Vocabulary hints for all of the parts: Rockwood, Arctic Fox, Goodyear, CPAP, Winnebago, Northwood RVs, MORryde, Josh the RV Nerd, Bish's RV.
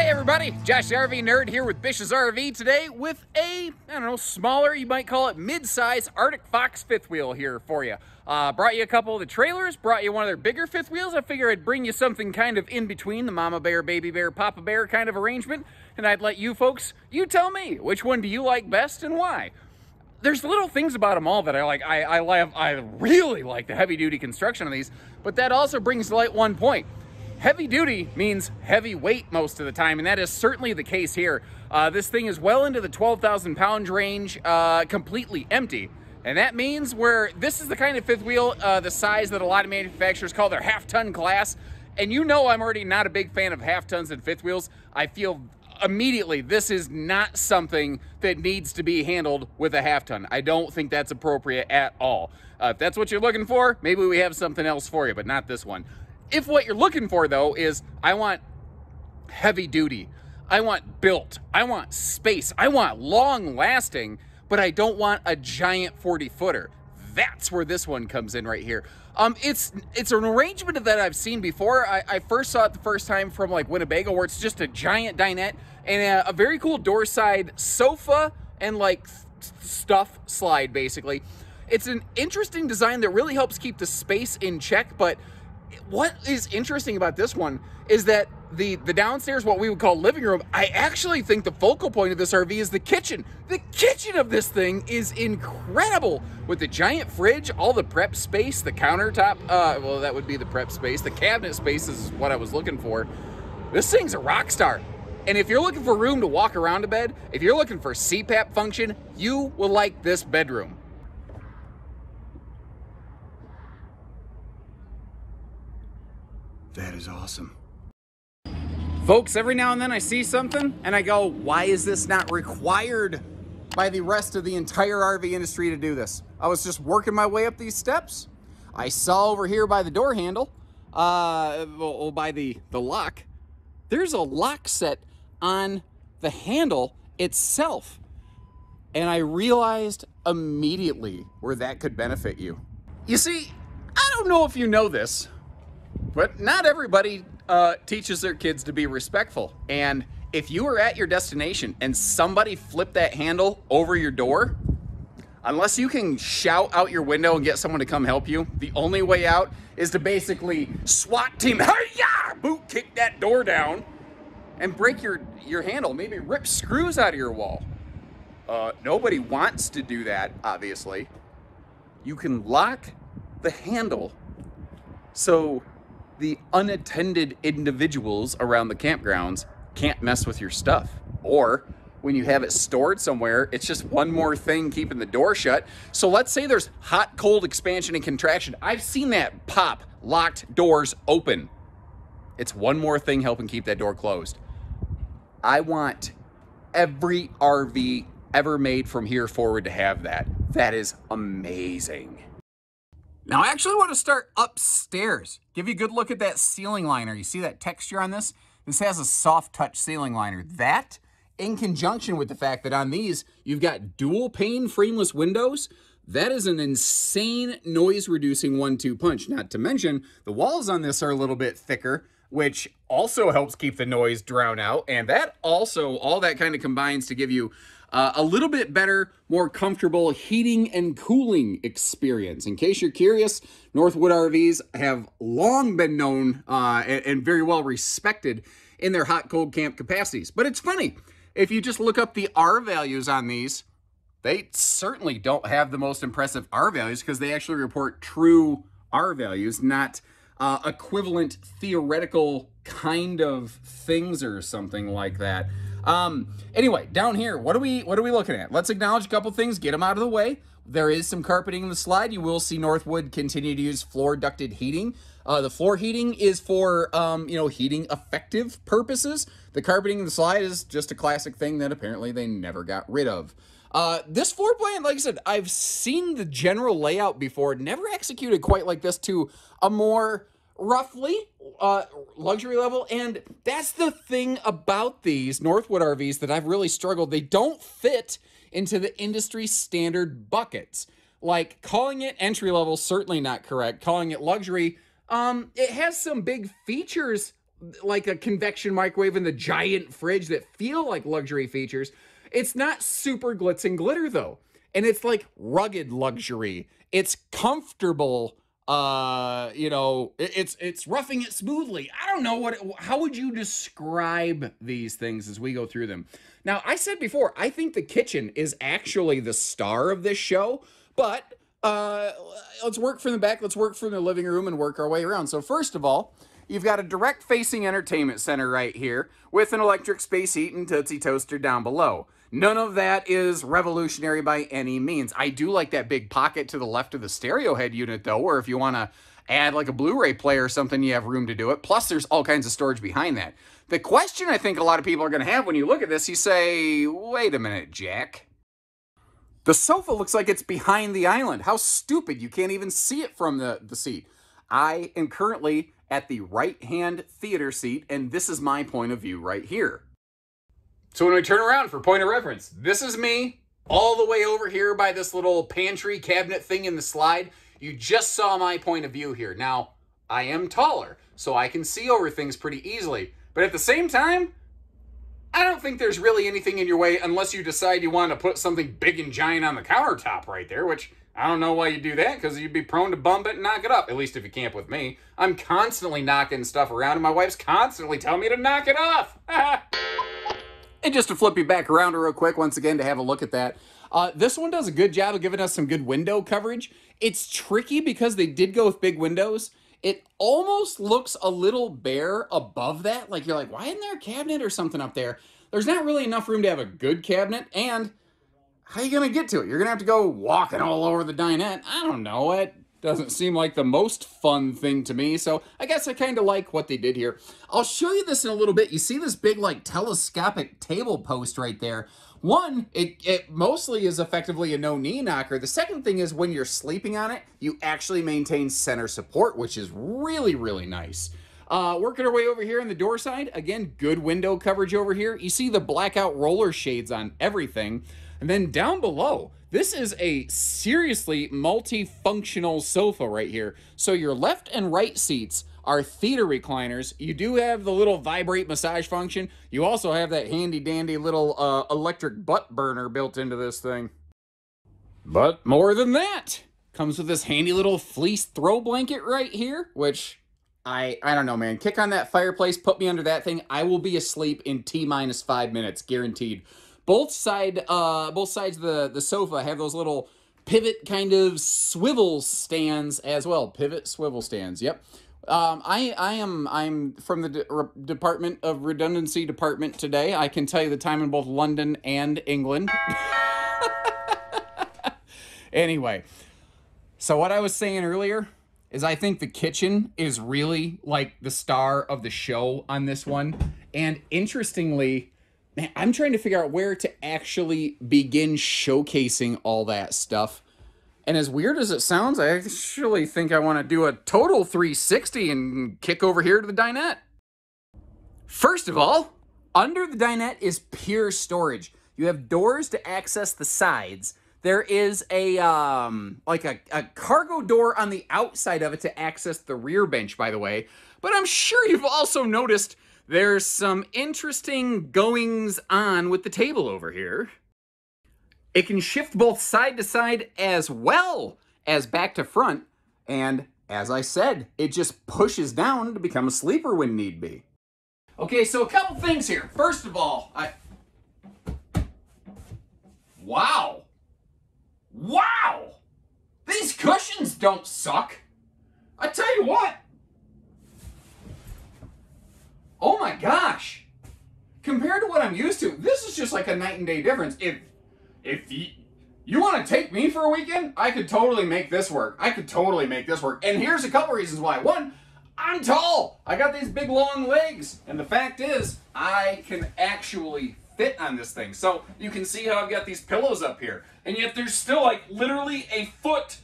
Hey everybody, Josh the RV Nerd here with Bish's RV today with a, I don't know, smaller, you might call it mid-size Arctic Fox fifth wheel here for you. Brought you a couple of the trailers, brought you one of their bigger fifth wheels. I figure I'd bring you something kind of in between the mama bear, baby bear, papa bear kind of arrangement, and I'd let you folks, you tell me, which one do you like best and why? There's little things about them all that I like. I really like the heavy duty construction of these, but that also brings to light one point. Heavy duty means heavy weight most of the time, and that is certainly the case here. This thing is well into the 12,000 pound range, completely empty. And that means where this is the kind of fifth wheel, the size that a lot of manufacturers call their half-ton class. And you know I'm already not a big fan of half-tons and fifth wheels. I feel immediately this is not something that needs to be handled with a half-ton. I don't think that's appropriate at all. If that's what you're looking for, maybe we have something else for you, but not this one. If what you're looking for, though, is I want heavy duty, I want built, I want space, I want long lasting, but I don't want a giant 40-footer. That's where this one comes in right here. It's an arrangement of that I've seen before. I first saw it the first time from like Winnebago, where it's just a giant dinette and a very cool door side sofa and like stuff slide, basically. It's an interesting design that really helps keep the space in check, but what is interesting about this one is that the downstairs, what we would call living room, I actually think the focal point of this RV is the kitchen. The kitchen of this thing is incredible, with the giant fridge, all the prep space, the countertop, well, that would be the prep space. The cabinet space is what I was looking for. This thing's a rock star. And if you're looking for room to walk around a bed, if you're looking for CPAP function, you will like this bedroom. That is awesome. Folks, every now and then I see something and I go, why is this not required by the rest of the entire RV industry to do this? I was just working my way up these steps. I saw over here by the door handle, well, by the lock, there's a lock set on the handle itself. And I realized immediately where that could benefit you. You see, I don't know if you know this, but not everybody teaches their kids to be respectful. And if you were at your destination and somebody flipped that handle over your door, unless you can shout out your window and get someone to come help you, the only way out is to basically SWAT team, hey-yah, boot kick that door down and break your handle, maybe rip screws out of your wall. Nobody wants to do that, obviously. You can lock the handle so the unattended individuals around the campgrounds can't mess with your stuff. Or when you have it stored somewhere, it's just one more thing keeping the door shut. So let's say there's hot, cold expansion and contraction. I've seen that pop locked doors open. It's one more thing helping keep that door closed. I want every RV ever made from here forward to have that. That is amazing. Now, I actually want to start upstairs. Give you a good look at that ceiling liner. You see that texture on this? This has a soft touch ceiling liner. That, in conjunction with the fact that on these, you've got dual pane frameless windows, that is an insane noise reducing 1-2 punch. Not to mention, the walls on this are a little bit thicker, which also helps keep the noise drown out. And that also, all that kind of combines to give you a little bit better, more comfortable heating and cooling experience. In case you're curious, Northwood RVs have long been known and very well respected in their hot, cold camp capacities. But it's funny, if you just look up the R values on these, they certainly don't have the most impressive R values because they actually report true R values, not equivalent theoretical kind of things or something like that. Anyway, down here, what are we looking at? Let's acknowledge a couple things, get them out of the way. There is some carpeting in the slide. You will see Northwood continue to use floor ducted heating. The floor heating is for, you know, heating effective purposes. The carpeting in the slide is just a classic thing that apparently they never got rid of. This floor plan, like I said, I've seen the general layout before, never executed quite like this to a more roughly luxury level. And that's the thing about these Northwood RVs that I've really struggled. They don't fit into the industry standard buckets. Like, calling it entry level, certainly not correct. Calling it luxury, it has some big features like a convection microwave and the giant fridge that feel like luxury features. It's not super glitz and glitter though. And it's like rugged luxury. It's comfortable. You know, it's roughing it smoothly. I don't know how would you describe these things as we go through them? Now, I said before, I think the kitchen is actually the star of this show, but let's work from the back. Let's work from the living room and work our way around. So first of all, you've got a direct facing entertainment center right here with an electric space heat and Tootsie Toaster down below. None of that is revolutionary by any means. I do like that big pocket to the left of the stereo head unit though, or if you want to add like a Blu-ray player or something, you have room to do it. Plus there's all kinds of storage behind that. The question I think a lot of people are going to have when you look at this, you say, wait a minute, Jack. The sofa looks like it's behind the island. How stupid. You can't even see it from the seat. I am currently at the right-hand theater seat, and this is my point of view right here. So when we turn around for point of reference, this is me all the way over here by this little pantry cabinet thing in the slide. You just saw my point of view here. Now, I am taller, so I can see over things pretty easily. But at the same time, I don't think there's really anything in your way unless you decide you want to put something big and giant on the countertop right there, which I don't know why you do that, because you'd be prone to bump it and knock it up, at least if you camp with me. I'm constantly knocking stuff around, and my wife's constantly telling me to knock it off. And just to flip you back around real quick, once again, to have a look at that. This one does a good job of giving us some good window coverage. It's tricky because they did go with big windows. It almost looks a little bare above that. Like, you're like, why isn't there a cabinet or something up there? There's not really enough room to have a good cabinet, and how are you going to get to it? You're going to have to go walking all over the dinette. I don't know. It doesn't seem like the most fun thing to me, so I guess I kind of like what they did here. I'll show you this in a little bit. You see this big, like, telescopic table post right there. One, it mostly is effectively a no-knee knocker. The second thing is when you're sleeping on it, you actually maintain center support, which is really, really nice. Working our way over here on the door side, again, good window coverage over here. You see the blackout roller shades on everything. And then down below, this is a seriously multifunctional sofa right here. So your left and right seats are theater recliners. You do have the little vibrate massage function. You also have that handy dandy little electric butt burner built into this thing. But more than that, comes with this handy little fleece throw blanket right here, which I don't know, man. Kick on that fireplace, put me under that thing. I will be asleep in T-minus 5 minutes, guaranteed. Both sides of the sofa have those little pivot kind of swivel stands as well. Pivot swivel stands, yep. I'm from the Department of Redundancy Department today. I can tell you the time in both London and England. Anyway, so what I was saying earlier is I think the kitchen is really like the star of the show on this one. And interestingly, man, I'm trying to figure out where to actually begin showcasing all that stuff. And as weird as it sounds, I actually think I want to do a total 360 and kick over here to the dinette. First of all, under the dinette is pure storage. You have doors to access the sides. There is a like a cargo door on the outside of it to access the rear bench, by the way. But I'm sure you've also noticed there's some interesting goings on with the table over here. It can shift both side to side as well as back to front. And as I said, it just pushes down to become a sleeper when need be. Okay, so a couple things here. First of all, wow. Wow! These cushions don't suck. I tell you what. Oh my gosh. Compared to what I'm used to, this is just like a night and day difference. If you want to take me for a weekend, I could totally make this work. I could totally make this work. And here's a couple reasons why. One, I'm tall. I got these big long legs. And the fact is, I can actually fit on this thing. So you can see how I've got these pillows up here. And yet there's still like literally a foot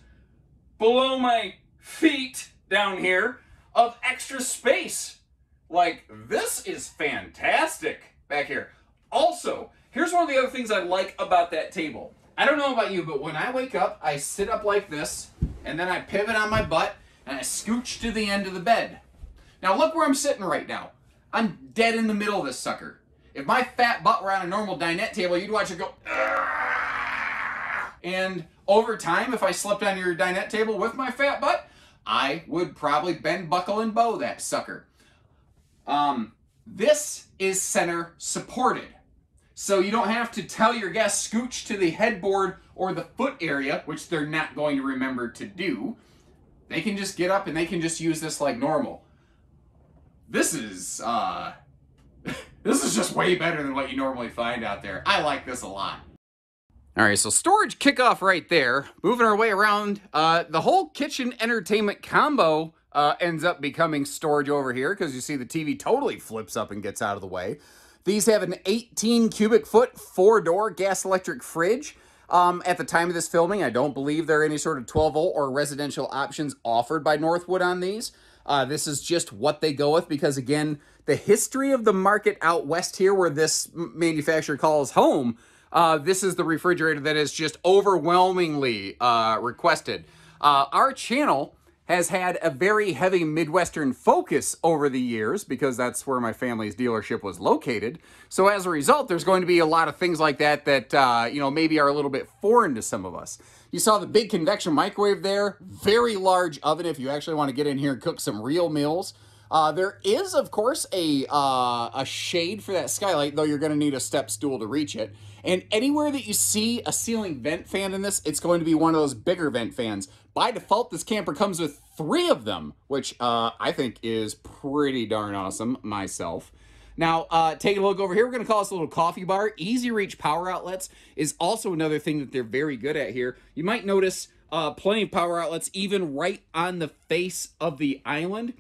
below my feet down here of extra space. Like, this is fantastic back here. Also, here's one of the other things I like about that table. I don't know about you, but when I wake up, I sit up like this, and then I pivot on my butt, and I scooch to the end of the bed. Now look where I'm sitting right now. I'm dead in the middle of this sucker. If my fat butt were on a normal dinette table, you'd watch it go, Argh! And over time, if I slept on your dinette table with my fat butt, I would probably bend, buckle, and bow that sucker. This is center supported. So you don't have to tell your guests scooch to the headboard or the foot area, which they're not going to remember to do. They can just get up and they can just use this like normal. This is just way better than what you normally find out there. I like this a lot. All right, so storage kickoff right there. Moving our way around, the whole kitchen entertainment combo ends up becoming storage over here because you see the TV totally flips up and gets out of the way. These have an 18 cubic foot, 4-door gas electric fridge. At the time of this filming, I don't believe there are any sort of 12-volt or residential options offered by Northwood on these. This is just what they go with because, again, the history of the market out west here where this manufacturer calls home, this is the refrigerator that is just overwhelmingly requested. Our channel has had a very heavy Midwestern focus over the years because that's where my family's dealership was located. So as a result, there's going to be a lot of things like that that, you know, maybe are a little bit foreign to some of us. You saw the big convection microwave there, very large oven if you actually want to get in here and cook some real meals. There is, of course, a shade for that skylight, though you're going to need a step stool to reach it. And anywhere that you see a ceiling vent fan in this, it's going to be one of those bigger vent fans. By default, this camper comes with 3 of them, which I think is pretty darn awesome myself. Now, take a look over here. We're going to call this a little coffee bar. Easy reach power outlets is also another thing that they're very good at here. You might notice plenty of power outlets even right on the face of the island.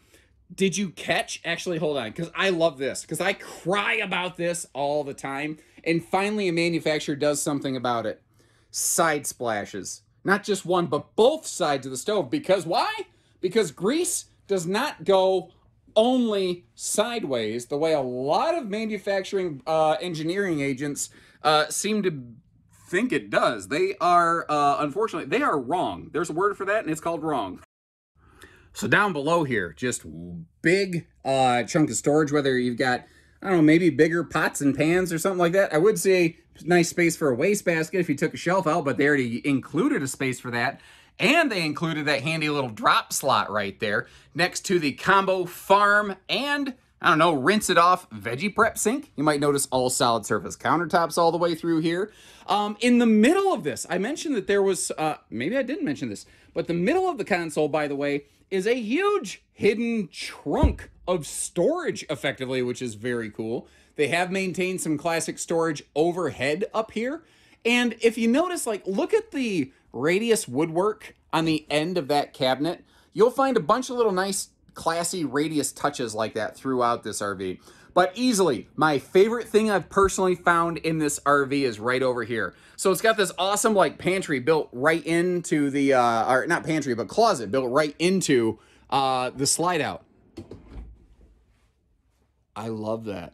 Did you catch? Actually, hold on, because I love this, because I cry about this all the time. And finally, a manufacturer does something about it. Side splashes. Not just one, but both sides of the stove. Because why? Because grease does not go only sideways, the way a lot of manufacturing engineering agents seem to think it does. They are, unfortunately, they are wrong. There's a word for that, and it's called wrong. So down below here, just big chunk of storage, whether you've got, I don't know, maybe bigger pots and pans or something like that. I would say nice space for a wastebasket if you took a shelf out, but they already included a space for that. And they included that handy little drop slot right there next to the combo farm and, I don't know, rinse it off veggie prep sink. You might notice all solid surface countertops all the way through here. In the middle of this, I mentioned that there was, maybe I didn't mention this, but the middle of the console, by the way, is a huge hidden trunk of storage, effectively, which is very cool. They have maintained some classic storage overhead up here. And if you notice, like, look at the radius woodwork on the end of that cabinet. You'll find a bunch of little nice, classy radius touches like that throughout this RV. But easily, my favorite thing I've personally found in this RV is right over here. So it's got this awesome like pantry built right into the, or not pantry, but closet built right into the slide out. I love that.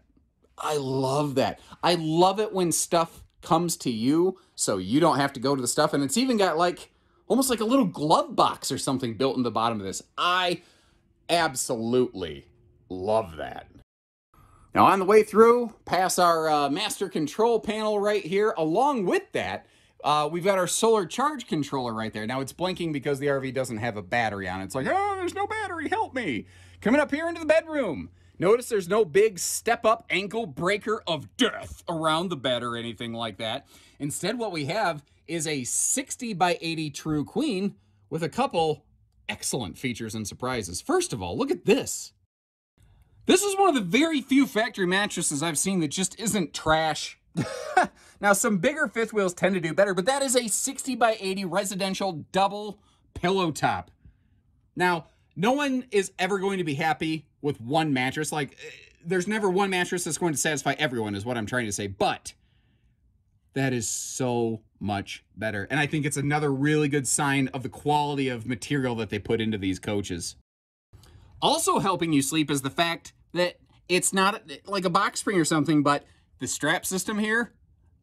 I love that. I love it when stuff comes to you so you don't have to go to the stuff. And it's even got like, almost like a little glove box or something built in the bottom of this. I absolutely love that. Now, on the way through, past our master control panel right here, along with that, we've got our solar charge controller right there. Now, it's blinking because the RV doesn't have a battery on it. It's like, oh, there's no battery, help me. Coming up here into the bedroom. Notice there's no big step-up ankle breaker of death around the bed or anything like that. Instead, what we have is a 60 by 80 true queen with a couple excellent features and surprises. First of all, look at this. This is one of the very few factory mattresses I've seen that just isn't trash. Now, some bigger fifth wheels tend to do better, but that is a 60 by 80 residential double pillow top. Now, no one is ever going to be happy with one mattress. Like, there's never one mattress that's going to satisfy everyone is what I'm trying to say, but that is so much better. And I think it's another really good sign of the quality of material that they put into these coaches. Also helping you sleep is the fact that it's not like a box spring or something, but the strap system here,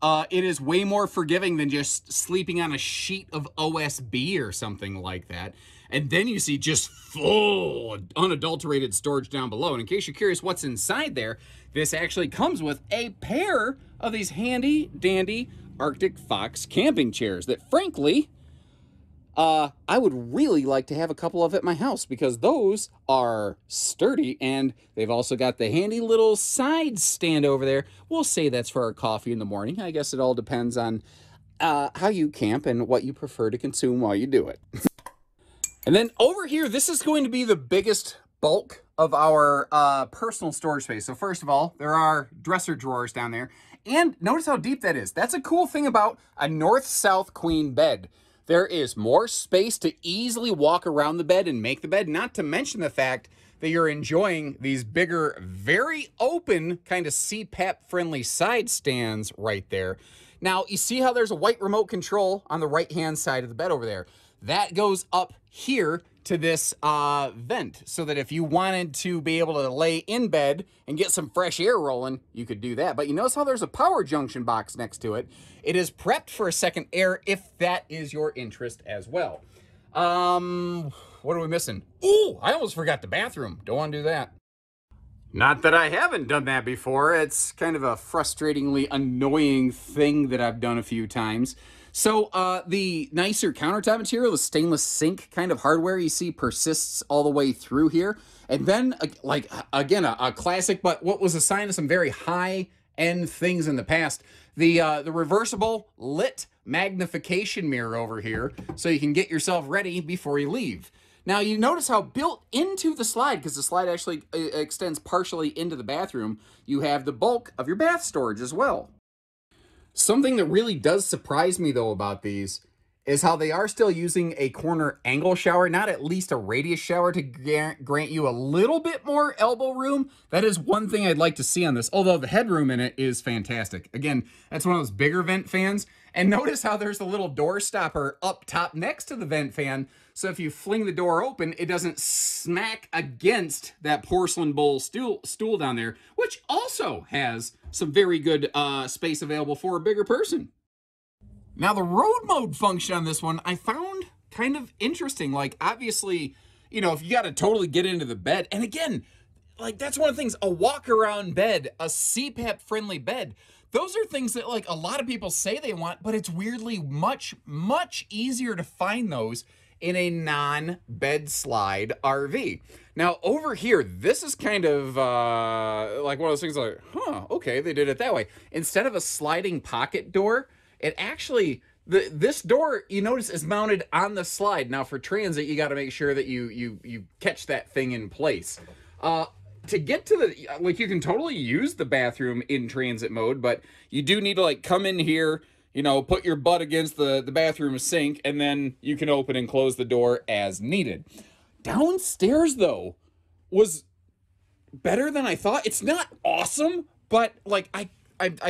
It is way more forgiving than just sleeping on a sheet of OSB or something like that. And then you see just full unadulterated storage down below. And in case you're curious what's inside there, this actually comes with a pair of these handy dandy Arctic Fox camping chairs that, frankly, I would really like to have a couple of at my house, because those are sturdy, and they've also got the handy little side stand over there. We'll say that's for our coffee in the morning. I guess it all depends on how you camp and what you prefer to consume while you do it. And then over here, this is going to be the biggest bulk of our personal storage space. So first of all, there are dresser drawers down there, and notice how deep that is. That's a cool thing about a north-south queen bed. There is more space to easily walk around the bed and make the bed, not to mention the fact that you're enjoying these bigger, very open, kind of CPAP-friendly side stands right there. Now, you see how there's a white remote control on the right-hand side of the bed over there? That goes up here to this vent, so that if you wanted to be able to lay in bed and get some fresh air rolling, you could do that. But you notice how there's a power junction box next to it. It is prepped for a second air if that is your interest as well. What are we missing? Ooh, I almost forgot the bathroom. Don't want to do that. Not that I haven't done that before. It's kind of a frustratingly annoying thing that I've done a few times. So the nicer countertop material, the stainless sink kind of hardware you see persists all the way through here. And then, like, again, a classic, but what was a sign of some very high-end things in the past, the reversible lit magnification mirror over here, so you can get yourself ready before you leave. Now, you notice how built into the slide, because the slide actually extends partially into the bathroom, you have the bulk of your bath storage as well. Something that really does surprise me, though, about these is how they are still using a corner angle shower, not at least a radius shower, to grant you a little bit more elbow room. That is one thing I'd like to see on this, although the headroom in it is fantastic. Again, that's one of those bigger vent fans. And notice how there's the little door stopper up top next to the vent fan. So if you fling the door open, it doesn't smack against that porcelain bowl stool down there, which also has some very good space available for a bigger person. Now, the road mode function on this one, I found kind of interesting. Like, obviously, you know, if you got to totally get into the bed, and again, like, that's one of the things, a walk-around bed, a CPAP-friendly bed, those are things that, like, a lot of people say they want, but it's weirdly much, much easier to find those in a non-bed slide RV. Now, over here, this is kind of like one of those things like, huh, okay, they did it that way. Instead of a sliding pocket door, it actually, this door, you notice, is mounted on the slide. Now, for transit, you got to make sure that you catch that thing in place. To get to the, like, you can totally use the bathroom in transit mode, but you do need to, like, come in here, you know, put your butt against the bathroom sink, and then you can open and close the door as needed. Downstairs, though, was better than I thought. It's not awesome, but, like, I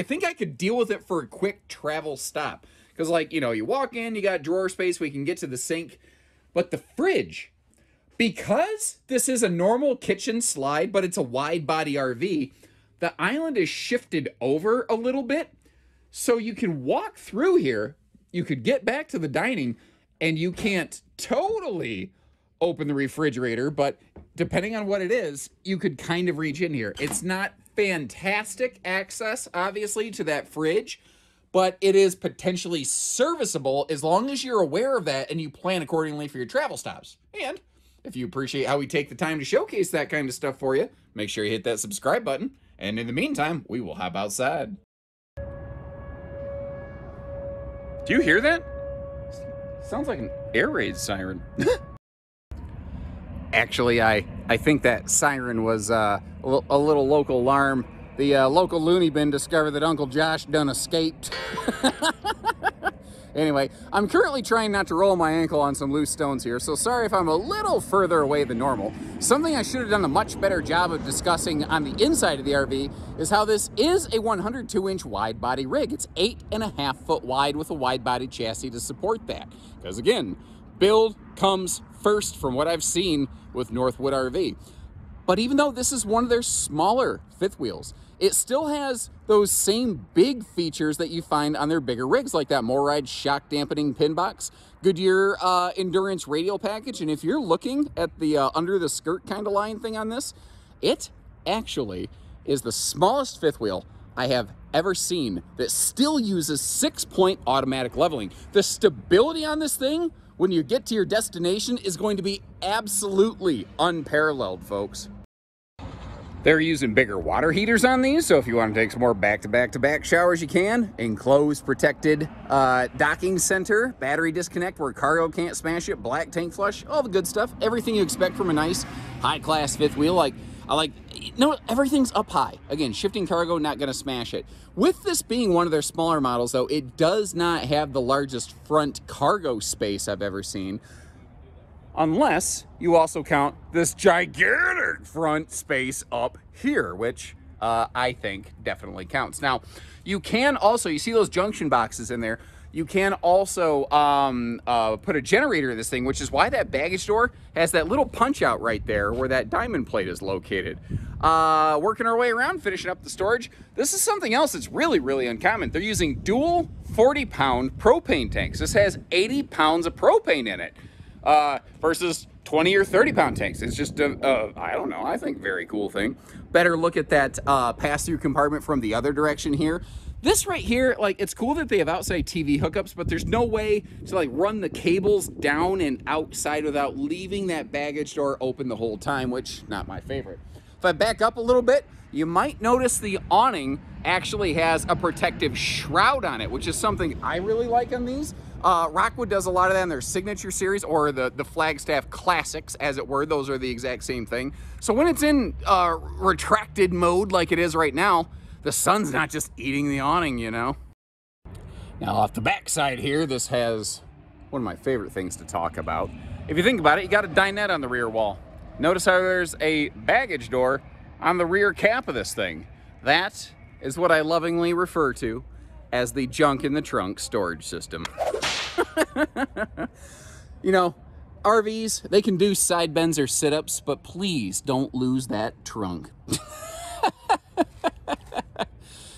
think I could deal with it for a quick travel stop. Because, like, you know, you walk in, you got drawer space, we can get to the sink. But the fridge, because this is a normal kitchen slide, but it's a wide body RV, the island is shifted over a little bit. So you can walk through here, you could get back to the dining, and you can't totally open the refrigerator, but depending on what it is, you could kind of reach in here. It's not fantastic access, obviously, to that fridge, but it is potentially serviceable as long as you're aware of that and you plan accordingly for your travel stops. And if you appreciate how we take the time to showcase that kind of stuff for you, make sure you hit that subscribe button. And in the meantime, we will hop outside. Do you hear that? Sounds like an air raid siren. Actually, I think that siren was a little local alarm. The local loony bin discovered that Uncle Josh done escaped. Anyway, I'm currently trying not to roll my ankle on some loose stones here, so sorry if I'm a little further away than normal. Something I should have done a much better job of discussing on the inside of the RV is how this is a 102-inch wide-body rig. It's 8.5 foot wide with a wide-body chassis to support that. Because again, build comes first from what I've seen with Northwood RV. But even though this is one of their smaller fifth wheels, it still has those same big features that you find on their bigger rigs, like that MORryde shock dampening pin box, Goodyear endurance radial package. And if you're looking at the under the skirt kind of line thing on this, it actually is the smallest fifth wheel I have ever seen that still uses 6-point automatic leveling. The stability on this thing when you get to your destination is going to be absolutely unparalleled, folks. They're using bigger water heaters on these, so if you want to take some more back-to-back-to-back showers, you can. Enclosed, protected docking center, battery disconnect where cargo can't smash it, black tank flush, all the good stuff. Everything you expect from a nice, high-class fifth wheel. Everything's up high. Again, shifting cargo, not going to smash it. With this being one of their smaller models, though, it does not have the largest front cargo space I've ever seen. Unless you also count this gigantic front space up here, which I think definitely counts. Now, you can also, you see those junction boxes in there, you can also put a generator in this thing, which is why that baggage door has that little punch out right there where that diamond plate is located. Working our way around, finishing up the storage. This is something else that's really, really uncommon. They're using dual 40-pound propane tanks. This has 80 pounds of propane in it. Versus 20 or 30-pound tanks. It's just I don't know, I think very cool thing. Better look at that pass-through compartment from the other direction here. This right here, like, it's cool that they have outside TV hookups, but there's no way to, like, run the cables down and outside without leaving that baggage door open the whole time, which, not my favorite. If I back up a little bit, you might notice the awning actually has a protective shroud on it, which is something I really like on these. Rockwood does a lot of that in their signature series, or the Flagstaff classics, as it were. Those are the exact same thing. So when it's in retracted mode like it is right now, the sun's not just eating the awning, you know. Now off the backside here, this has one of my favorite things to talk about. If you think about it, you got a dinette on the rear wall. Notice how there's a baggage door on the rear cap of this thing. That is what I lovingly refer to as the junk in the trunk storage system. You know, RVs, they can do side bends or sit-ups, but please don't lose that trunk.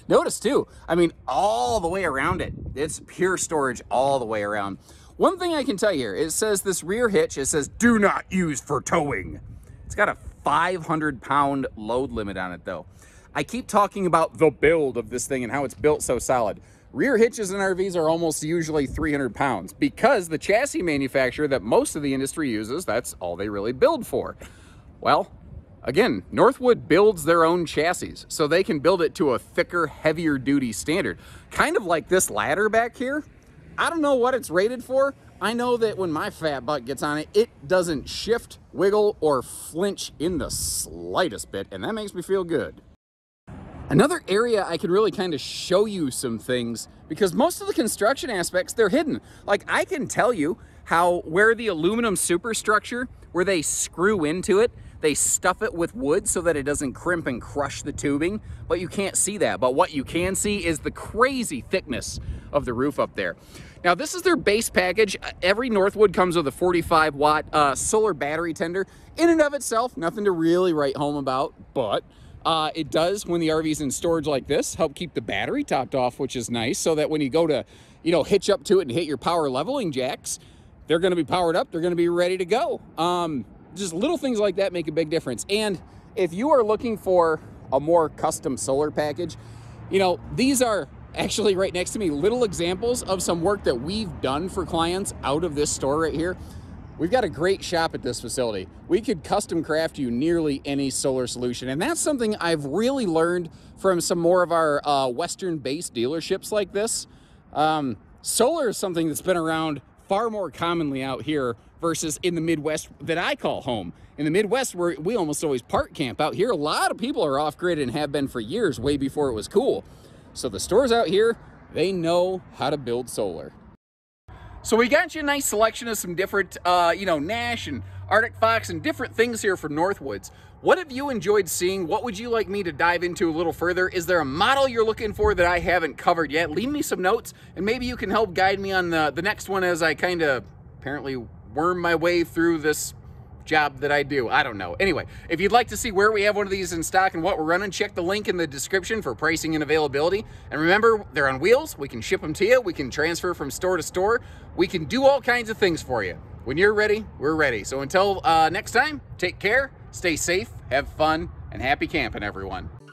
Notice too, I mean, all the way around it, it's pure storage all the way around. One thing I can tell you here, it says this rear hitch, it says do not use for towing. It's got a 500-pound load limit on it though. I keep talking about the build of this thing and how it's built so solid. Rear hitches in RVs are almost usually 300 pounds because the chassis manufacturer that most of the industry uses, that's all they really build for. Well, again, Northwood builds their own chassis, so they can build it to a thicker, heavier duty standard. Kind of like this ladder back here. I don't know what it's rated for. I know that when my fat butt gets on it, it doesn't shift, wiggle, or flinch in the slightest bit, and that makes me feel good. Another area I can really kind of show you some things, because most of the construction aspects, they're hidden. Like, I can tell you how where the aluminum superstructure, where they screw into it, they stuff it with wood so that it doesn't crimp and crush the tubing, but you can't see that. But what you can see is the crazy thickness of the roof up there. Now, this is their base package. Every Northwood comes with a 45-watt solar battery tender. In and of itself, nothing to really write home about, but it does, when the RV's in storage like this, help keep the battery topped off, which is nice, so that when you go to, you know, hitch up to it and hit your power leveling jacks, they're going to be powered up, they're going to be ready to go. Just little things like that make a big difference. And if you are looking for a more custom solar package, you know, these are actually right next to me, little examples of some work that we've done for clients out of this store right here. We've got a great shop at this facility. We could custom craft you nearly any solar solution. And that's something I've really learned from some more of our Western-based dealerships like this. Solar is something that's been around far more commonly out here versus in the Midwest that I call home. In the Midwest, where we almost always park camp out here, a lot of people are off-grid and have been for years, way before it was cool. So the stores out here, they know how to build solar. So we got you a nice selection of some different, you know, Nash and Arctic Fox and different things here for Northwoods. What have you enjoyed seeing? What would you like me to dive into a little further? Is there a model you're looking for that I haven't covered yet? Leave me some notes, and maybe you can help guide me on the next one as I kind of apparently worm my way through this job that I do. I don't know. Anyway, if you'd like to see where we have one of these in stock and what we're running, check the link in the description for pricing and availability. And remember, they're on wheels. We can ship them to you. We can transfer from store to store. We can do all kinds of things for you. When you're ready, we're ready. So until next time, take care, stay safe, have fun, and happy camping, everyone.